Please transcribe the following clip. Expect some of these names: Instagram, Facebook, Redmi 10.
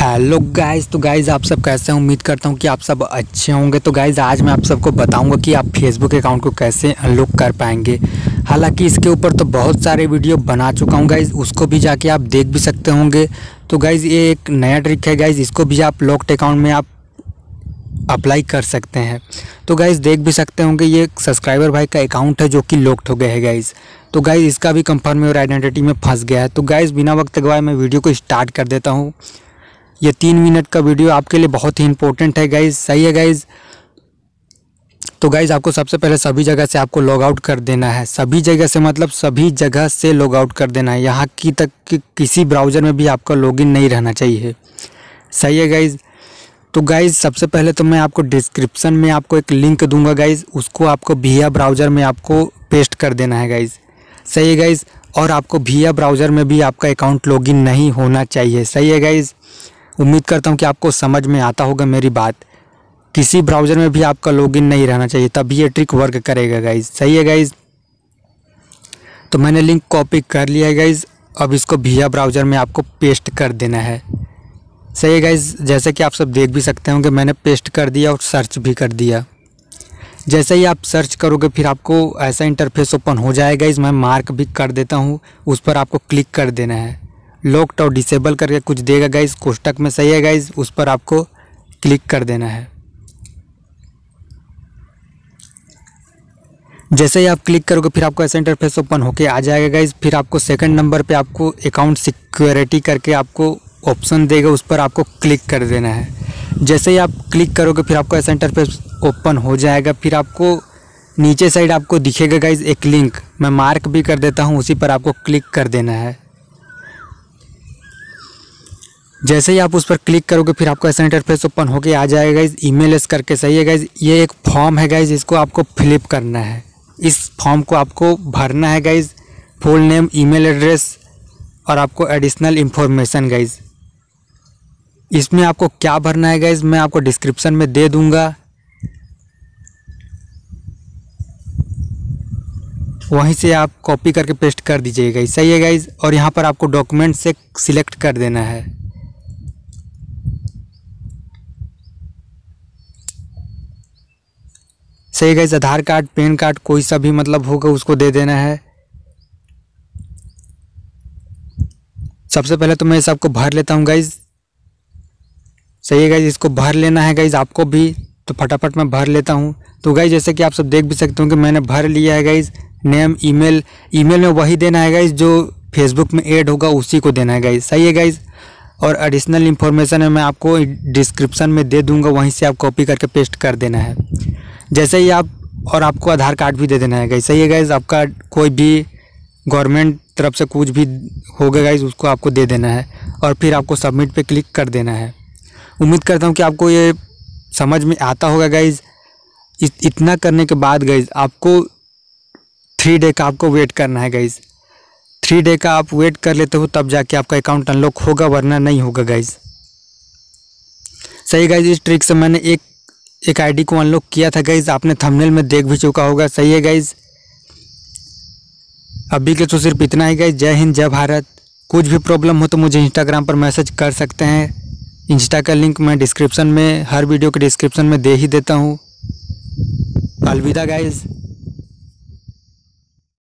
Hello guys. तो guys आप सब कैसे हैं? उम्मीद करता हूं कि आप सब अच्छे होंगे। तो गाइज़ आज मैं आप सबको बताऊंगा कि आप फेसबुक अकाउंट को कैसे अनलॉक कर पाएंगे। हालांकि इसके ऊपर तो बहुत सारे वीडियो बना चुका हूं गाइज़, उसको भी जाके आप देख भी सकते होंगे। तो गाइज़ ये एक नया ट्रिक है गाइज़, इसको भी आप लॉक्ड अकाउंट में आप अप्लाई कर सकते हैं। तो गाइज़ देख भी सकते होंगे ये एक सब्सक्राइबर भाई का अकाउंट है जो कि लॉक्ड हो गया है गाइज़। तो गाइज़ इसका भी कंफर्म योर आइडेंटिटी में फंस गया है। तो गाइज़ बिना वक्त गवाए मैं वीडियो को स्टार्ट कर देता हूँ। ये 3 मिनट का वीडियो आपके लिए बहुत ही इंपॉर्टेंट है गाइज़, सही है गाइज़। तो गाइज़ आपको सबसे पहले सभी जगह से आपको लॉग आउट कर देना है। सभी जगह से मतलब सभी जगह से लॉग आउट कर देना है। यहाँ की तक कि किसी ब्राउज़र में भी आपका लॉगिन नहीं रहना चाहिए, सही है गाइज़। तो गाइज़ सबसे पहले तो मैं आपको डिस्क्रिप्शन में आपको एक लिंक दूंगा गाइज़, उसको आपको भिया ब्राउज़र में आपको पेस्ट कर देना है गाइज़, सही है गाइज़। और आपको भिया ब्राउज़र में भी आपका अकाउंट लॉगिन नहीं होना चाहिए, सही है गाइज़। उम्मीद करता हूँ कि आपको समझ में आता होगा मेरी बात। किसी ब्राउज़र में भी आपका लॉगिन नहीं रहना चाहिए, तभी ये ट्रिक वर्क करेगा गाइज़, सही है गाइज़। तो मैंने लिंक कॉपी कर लिया है गाइज़, अब इसको भिया ब्राउज़र में आपको पेस्ट कर देना है, सही है गाइज़। जैसे कि आप सब देख भी सकते होंगे मैंने पेस्ट कर दिया और सर्च भी कर दिया। जैसे ही आप सर्च करोगे फिर आपको ऐसा इंटरफेस ओपन हो जाएगा गाइज़। मैं मार्क भी कर देता हूँ, उस पर आपको क्लिक कर देना है। लॉक्ड और डिसेबल करके कुछ देगा गाइज़ कोष्टक में, सही है गाइज़, उस पर आपको क्लिक कर देना है। जैसे ही आप क्लिक करोगे फिर आपको ऐसा इंटरफेस ओपन होके आ जाएगा गाइज़। फिर आपको सेकंड नंबर पे आपको अकाउंट सिक्योरिटी करके आपको ऑप्शन देगा, उस पर आपको क्लिक कर देना है। जैसे ही आप क्लिक करोगे फिर आपको ऐसा इंटरफेस ओपन हो जाएगा। फिर आपको नीचे साइड आपको दिखेगा गाइज़ एक लिंक, मैं मार्क भी कर देता हूँ, उसी पर आपको क्लिक कर देना है। जैसे ही आप उस पर क्लिक करोगे फिर आपको ऐसा इंटरफेस ओपन होके आ जाएगा गाइज़, ईमेल्स करके, सही है गाइज़। ये एक फॉर्म है गाइज़, इसको आपको फिलअप करना है। इस फॉर्म को आपको भरना है guys, full name, email address और आपको एडिशनल इन्फॉर्मेशन गाइज़। इसमें आपको क्या भरना है गाइज़ मैं आपको डिस्क्रिप्शन में दे दूँगा, वहीं से आप कॉपी करके पेस्ट कर दीजिए गाइज़, सही है गाइज़। और यहाँ पर आपको डॉक्यूमेंट से सिलेक्ट कर देना है। सही guys, Aadhaar card, PAN card कोई सा भी मतलब होगा उसको दे देना है। सबसे पहले तो मैं सबको भर लेता हूँ गाइज़, सही है गाइज़, इसको भर लेना है गाइज़ आपको भी। तो फटाफट मैं भर लेता हूँ। तो गाइज़ जैसे कि आप सब देख भी सकते हो कि मैंने भर लिया है गाइज़। नेम, ईमेल में वही देना है गाइज़ जो फेसबुक में ऐड होगा, उसी को देना है गाइज़, सही है गाइज़। और एडिशनल इन्फॉर्मेशन है मैं आपको डिस्क्रिप्शन में दे दूँगा, वहीं से आप कॉपी करके पेस्ट कर देना है। जैसे ही आप और आपको आधार कार्ड भी दे देना है गाइज़, सही है गाइज़। आपका कोई भी गवर्नमेंट तरफ से कुछ भी होगा गाइज़ उसको आपको दे देना है। और फिर आपको सबमिट पे क्लिक कर देना है। उम्मीद करता हूँ कि आपको ये समझ में आता होगा गाइज़। इतना करने के बाद गाइज़ आपको 3 डे का आपको वेट करना है गाइज़। 3 डे का आप वेट कर लेते हो तब जाके आपका अकाउंट अनलॉक होगा, वरना नहीं होगा गाइज़, सही गाइज़। इस ट्रिक से मैंने एक आईडी को अनलॉक किया था गाइज़, आपने थंबनेल में देख भी चुका होगा, सही है गाइज़। अभी के तो सिर्फ इतना ही गाइज़। जय हिंद, जय भारत। कुछ भी प्रॉब्लम हो तो मुझे इंस्टाग्राम पर मैसेज कर सकते हैं। इंस्टा का लिंक मैं डिस्क्रिप्शन में, हर वीडियो के डिस्क्रिप्शन में दे ही देता हूँ। अलविदा गाइज़।